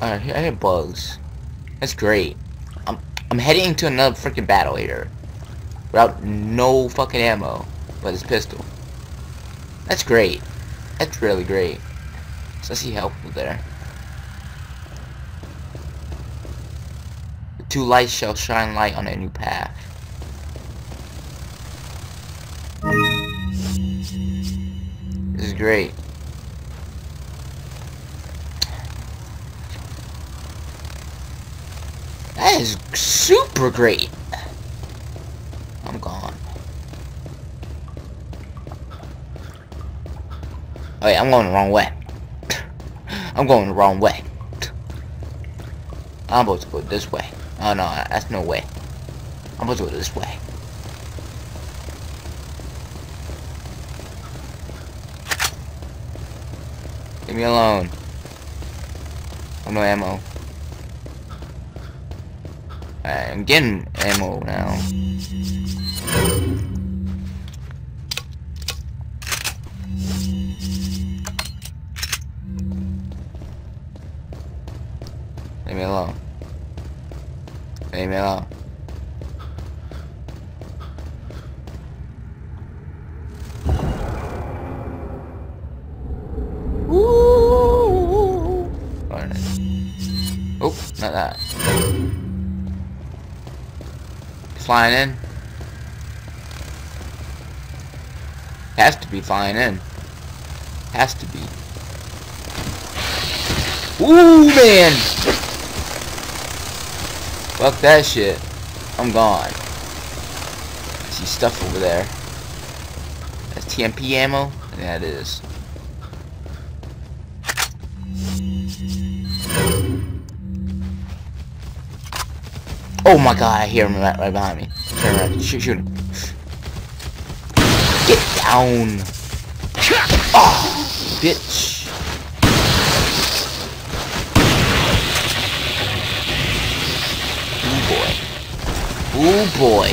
I hit bugs. That's great. I'm heading into another freaking battle here. Without no fucking ammo. But it's pistol. That's great. That's really great. So let's see helpful there. The two lights shall shine light on a new path. This is great. That is super great. I'm gone. Oh yeah, I'm going the wrong way. I'm going the wrong way. I'm supposed to go this way. Oh no, that's no way. I'm supposed to go this way. Leave me alone. I'm no ammo. I'm getting ammo now. Leave me alone. Leave me alone. Ooh. Oh, not that. Flying in. Has to be flying in. Has to be. Ooh, man! Fuck that shit. I'm gone. I see stuff over there. That's TMP ammo? Yeah, it is. Oh my god, I hear him right behind me. Turn around. Shoot him. Get down. Oh, bitch. Oh boy. Oh boy.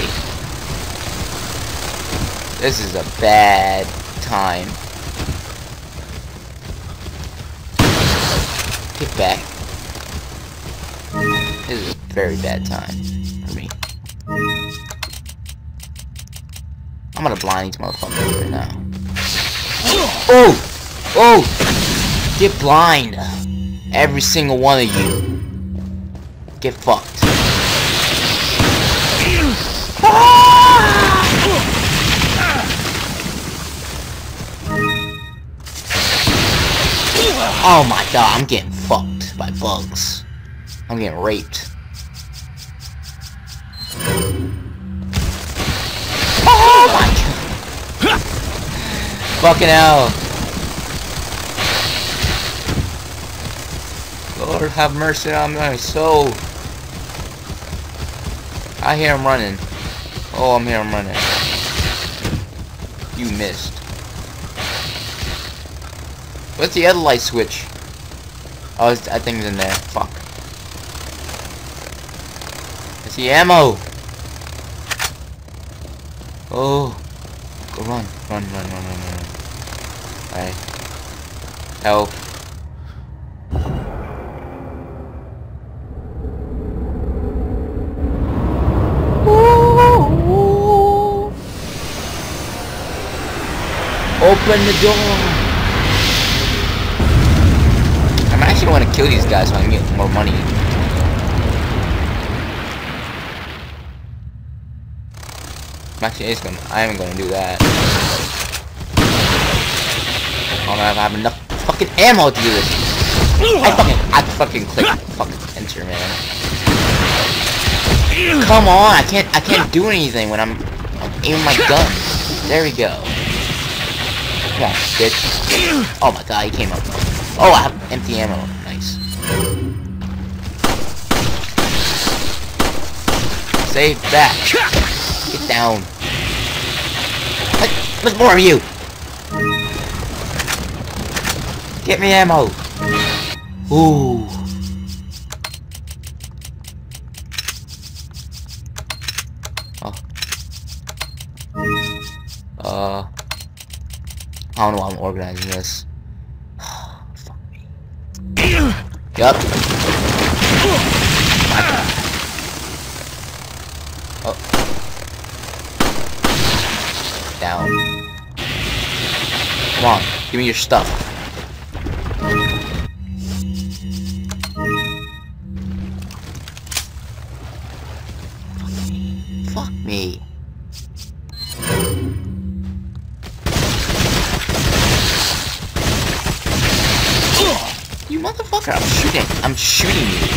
This is a bad time. Get back. This is a very bad time for me. I'm gonna blind these motherfuckers right now. Oh! Oh! Get blind! Every single one of you. Get fucked. Oh my god, I'm getting fucked by bugs. I'm getting raped. Oh my god! Fucking hell! Lord have mercy on my soul. I hear him running. Oh, I'm hearing him running. You missed. What's the other light switch? Oh, that thing's in there. Fuck. The ammo. Oh, go run. Alright, help. Ooh. Open the door. I actually want to kill these guys so I can get more money. Actually, I am gonna do that. I don't know if I have enough fucking ammo to do this. I fucking click fucking enter, man. Come on, I can't do anything when I'm aiming my gun. There we go. Come on, bitch. Oh my god, he came up. Oh, I have empty ammo. Nice. Save that. Get down. There's more of you! Get me ammo! Ooh! Oh. I don't know why I'm organizing this. Fuck me. Yup. Oh. Down. Come on, give me your stuff. Fuck me. You motherfucker, I'm shooting you.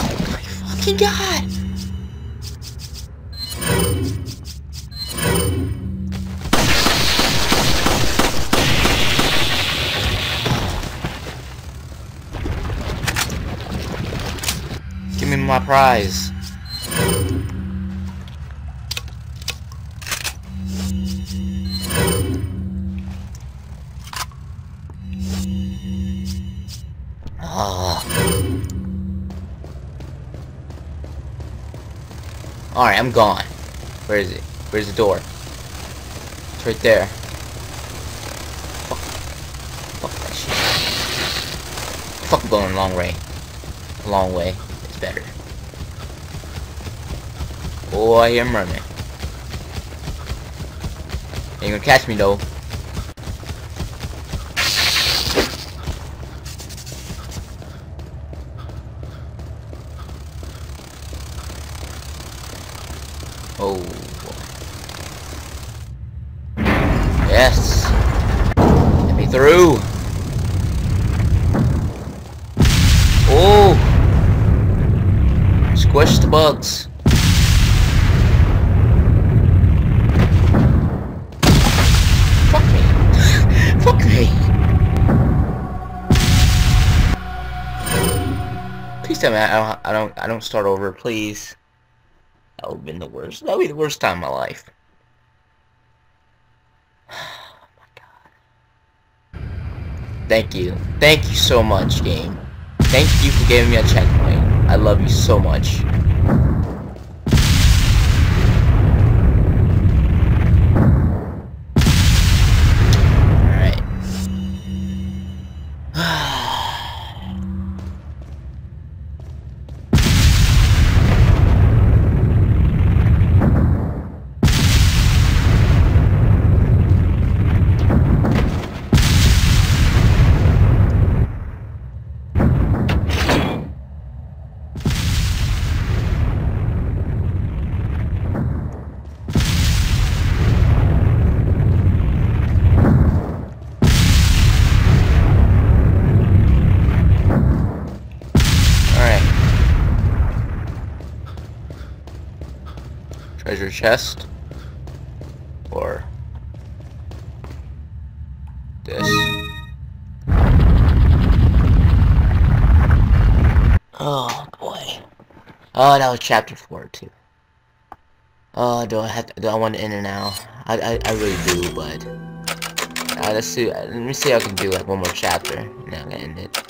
Oh my fucking god! Give me my prize. Alright, I'm gone. Where is it? Where's the door? It's right there. Fuck. Fuck that shit. Fuck going a long way. A long way. It's better. Oh, I hear a mermaid. Ain't gonna catch me though. Oh boy. Yes! Get me through! Oh! Squish the bugs. Fuck me! Fuck me! Please tell me I don't start over, please. That would have been the worst. That would be the worst time of my life. Oh my god. Thank you. Thank you so much, game. Thank you for giving me a checkpoint. I love you so much. Alright. Treasure chest, or this. Oh boy. Oh, that was chapter 4 too. Oh, do I want to end it now? I really do, but let's see. Let me see if I can do like one more chapter, and then I'm gonna end it.